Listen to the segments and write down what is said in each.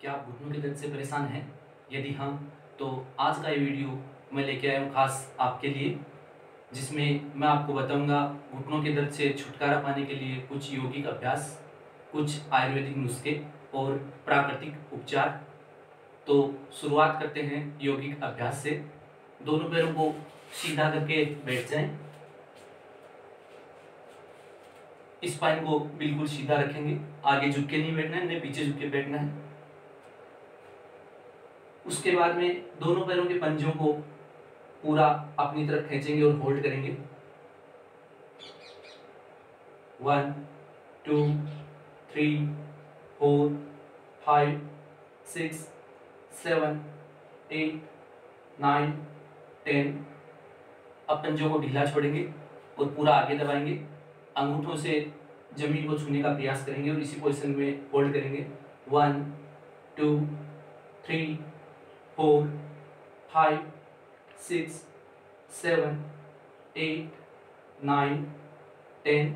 क्या आप घुटनों के दर्द से परेशान हैं? यदि हाँ तो आज का ये वीडियो मैं लेके आया हूँ खास आपके लिए, जिसमें मैं आपको बताऊंगा घुटनों के दर्द से छुटकारा पाने के लिए कुछ योगिक अभ्यास, कुछ आयुर्वेदिक नुस्खे और प्राकृतिक उपचार। तो शुरुआत करते हैं योगिक अभ्यास से। दोनों पैरों को सीधा करके बैठ जाएं। इस स्पाइन को बिल्कुल सीधा रखेंगे, आगे झुक के नहीं बैठना है, न पीछे झुक के बैठना है। उसके बाद में दोनों पैरों के पंजों को पूरा अपनी तरफ खींचेंगे और होल्ड करेंगे। 1 2 3 4 5 6 7 8 9 10। अब पंजों को ढीला छोड़ेंगे और पूरा आगे दबाएंगे। अंगूठों से जमीन को छूने का प्रयास करेंगे और इसी पोजीशन में होल्ड करेंगे। 1 2 3 4 5 6 7 8 9 10।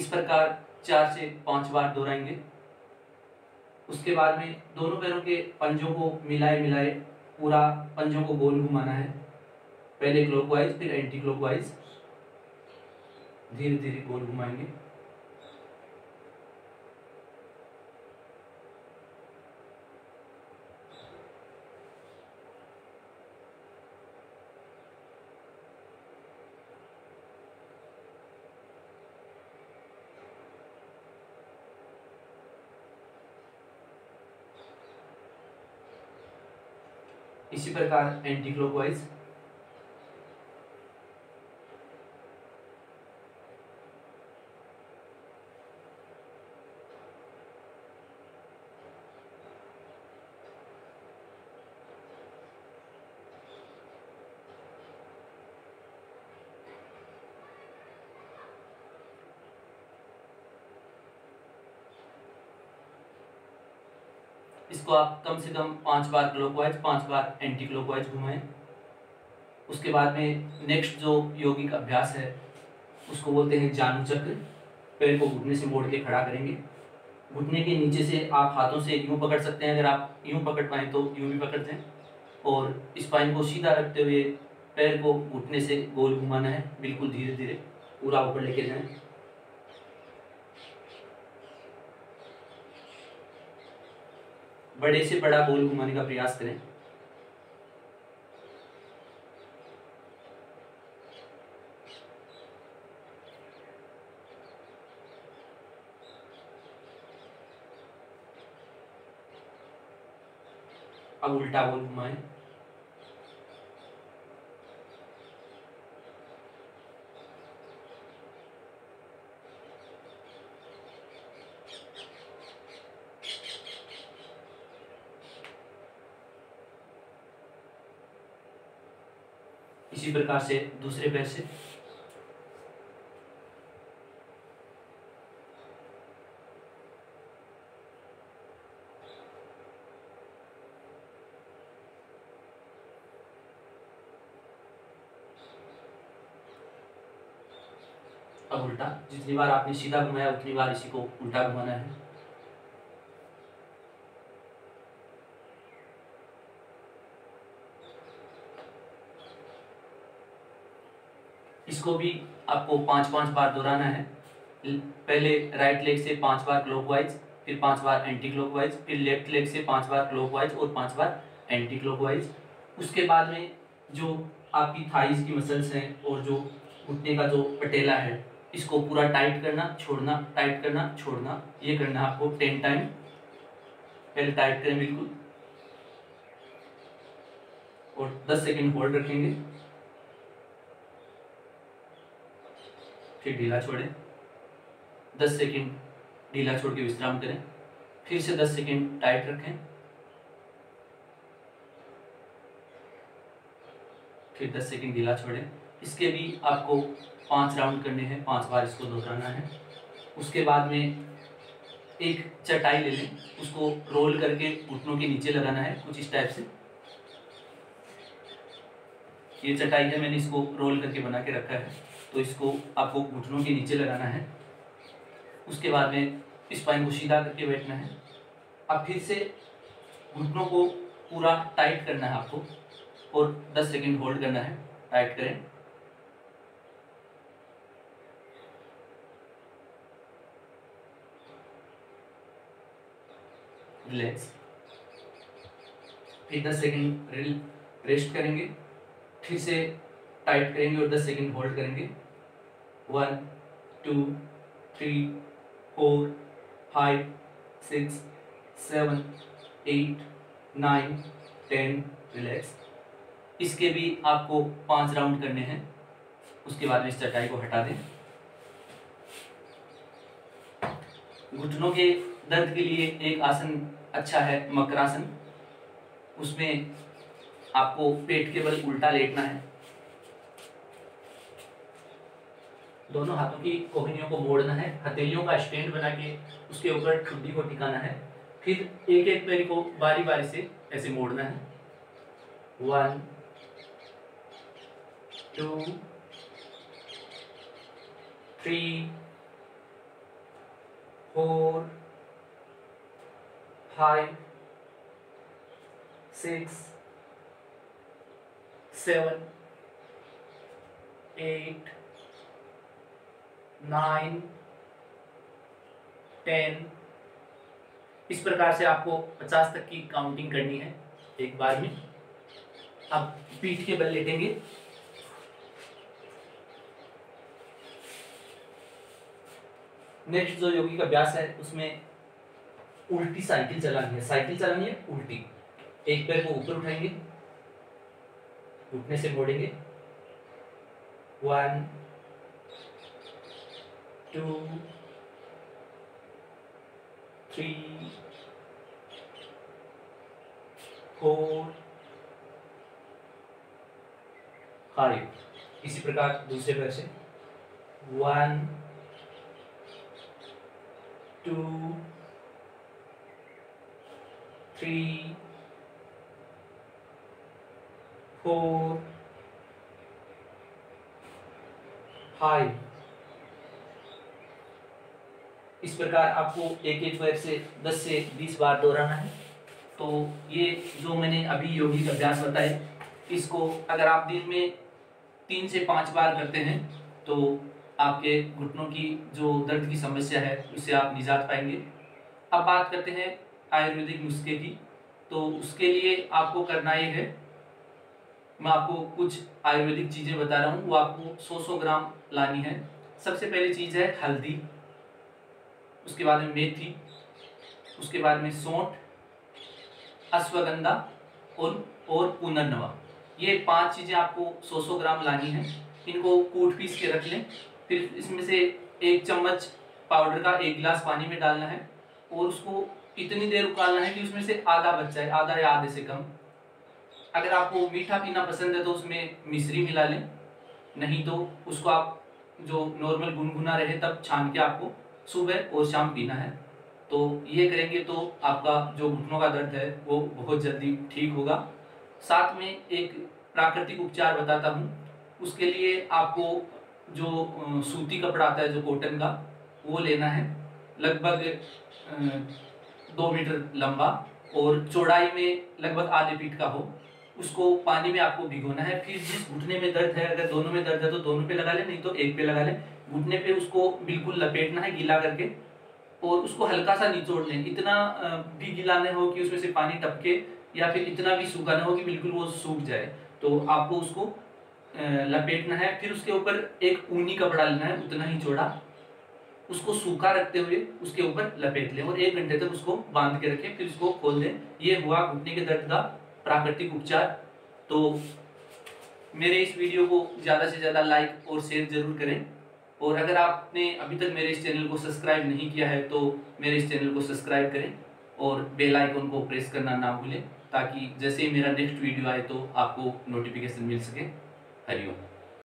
इस प्रकार 4 से 5 बार दोहराएंगे। उसके बाद में दोनों पैरों के पंजों को मिलाए मिलाए पूरा पंजों को गोल घुमाना है, पहले क्लॉकवाइज फिर एंटी क्लॉकवाइज, धीरे धीरे गोल घुमाएंगे। इसी प्रकार एंटी क्लॉकवाइज। इसको आप कम से कम 5 बार क्लॉकवाइज, 5 बार एंटी क्लॉकवाइज घुमाएं। उसके बाद में नेक्स्ट जो योगिक अभ्यास है उसको बोलते हैं जानु चक्र। पैर को घुटने से मोड़ के खड़ा करेंगे। घुटने के नीचे से आप हाथों से यूँ पकड़ सकते हैं, अगर आप यूँ पकड़ पाएँ तो यूँ भी पकड़ते हैं। और स्पाइन को सीधा रखते हुए पैर को घुटने से गोल घुमाना है, बिल्कुल धीरे धीरे पूरा ऊपर लेके जाएँ। बड़े से बड़ा गोल घुमाने का प्रयास करें। अब उल्टा गोल घुमाएं। इसी प्रकार से दूसरे पैर से। अब उल्टा, जितनी बार आपने सीधा घुमाया उतनी बार इसी को उल्टा घुमाना है। इसको भी आपको 5-5 बार दोहराना है। पहले राइट लेग से 5 बार क्लॉकवाइज, फिर 5 बार एंटी क्लॉकवाइज, फिर लेफ्ट लेग से 5 बार क्लॉकवाइज और 5 बार एंटी क्लॉकवाइज। उसके बाद में जो आपकी थाइस की मसल्स हैं और जो घुटने का जो पटेला है, इसको पूरा टाइट करना, छोड़ना, टाइट करना, छोड़ना, ये करना है आपको 10 टाइम। पहले टाइट करें बिल्कुल और 10 सेकेंड होल्ड रखेंगे, फिर ढीला छोड़ें। 10 सेकेंड ढीला छोड़ के विश्राम करें, फिर से 10 सेकेंड टाइट रखें, फिर 10 सेकेंड ढीला छोड़ें। इसके भी आपको 5 राउंड करने हैं, 5 बार इसको दोहराना है। उसके बाद में एक चटाई ले लें, उसको रोल करके घुटनों के नीचे लगाना है, कुछ इस टाइप से। ये चटाई है, मैंने इसको रोल करके बना के रखा है, तो इसको आपको घुटनों के नीचे लगाना है। उसके बाद में स्पाइन को सीधा करके बैठना है। अब फिर से घुटनों को पूरा टाइट करना है आपको और 10 सेकंड होल्ड करना है। टाइट करें, रिलैक्स, फिर 10 सेकंड रेस्ट करेंगे, फिर से टाइट करेंगे और 10 सेकंड होल्ड करेंगे। 1 2 3 4 5 6 7 8 9 10 रिलैक्स। इसके भी आपको 5 राउंड करने हैं। उसके बाद में इस चटाई को हटा दें। घुटनों के दर्द के लिए एक आसन अच्छा है मकरासन। उसमें आपको पेट के बल उल्टा लेटना है, दोनों हाथों की कोहनियों को मोड़ना है, हथेलियों का स्टैंड बना के उसके ऊपर ठुड्डी को टिकाना है, फिर एक एक पैर को बारी बारी से ऐसे मोड़ना है। 1 2 3 4 5 6 7 8 9 10। इस प्रकार से आपको 50 तक की काउंटिंग करनी है एक बार में। अब पीठ के बल लेटेंगे, नेक्स्ट जो योगी का अभ्यास है उसमें उल्टी साइकिल चलानी है। साइकिल चलानी है उल्टी, एक पैर को ऊपर उठाएंगे, घुटने से मोड़ेंगे। 1 2 3 4 5। इसी प्रकार दूसरे पैर से 1 2 3 4 5। इस प्रकार आपको एक एक पैर से 10 से 20 बार दोहराना है। तो ये जो मैंने अभी योगिक अभ्यास बताया, इसको अगर आप दिन में 3 से 5 बार करते हैं तो आपके घुटनों की जो दर्द की समस्या है उससे आप निजात पाएंगे। अब बात करते हैं आयुर्वेदिक नुस्खे की। तो उसके लिए आपको करना ये है, मैं आपको कुछ आयुर्वेदिक चीज़ें बता रहा हूँ, वो आपको 100-100 ग्राम लानी है। सबसे पहली चीज़ है हल्दी, उसके बाद में मेथी, उसके बाद में सौंठ, अश्वगंधा और पुनर्नवा। ये 5 चीज़ें आपको 100-100 ग्राम लानी है। इनको कूट पीस के रख लें, फिर इसमें से 1 चम्मच पाउडर का 1 गिलास पानी में डालना है और उसको इतनी देर उकालना है कि उसमें से आधा बच जाए, आधा या आधे से कम। अगर आपको मीठा पीना पसंद है तो उसमें मिश्री मिला लें, नहीं तो उसको आप जो नॉर्मल गुनगुना रहे तब छान के आपको सुबह और शाम पीना है। तो ये करेंगे तो आपका जो घुटनों का दर्द है वो बहुत जल्दी ठीक होगा। साथ में एक प्राकृतिक उपचार बताता हूँ। उसके लिए आपको जो सूती कपड़ा आता है, जो कॉटन का, वो लेना है, लगभग 2 मीटर लंबा और चौड़ाई में लगभग आधे फीट का हो। उसको पानी में आपको भिगोना है। फिर जिस घुटने में दर्द है, अगर दोनों में दर्द है तो दोनों पे लगा लें, नहीं तो एक पे लगा लें। घुटने पे उसको बिल्कुल लपेटना है गीला करके और उसको हल्का सा निचोड़ लें, इतना भी गीला ना हो कि उसमें से पानी टपके या फिर इतना भी सूखा ना हो कि बिल्कुल वो सूख जाए। तो आपको उसको लपेटना है। फिर उसके ऊपर एक ऊनी कपड़ा लेना है, उतना ही चौड़ा, उसको सूखा रखते हुए उसके ऊपर लपेट लें और 1 घंटे तक उसको बांध के रखें, फिर उसको खोल दें। ये हुआ घुटने के दर्द का प्राकृतिक उपचार। तो मेरे इस वीडियो को ज़्यादा से ज़्यादा लाइक और शेयर ज़रूर करें और अगर आपने अभी तक मेरे इस चैनल को सब्सक्राइब नहीं किया है तो मेरे इस चैनल को सब्सक्राइब करें और बेल आइकन को प्रेस करना ना भूलें, ताकि जैसे ही मेरा नेक्स्ट वीडियो आए तो आपको नोटिफिकेशन मिल सके। हरिओम।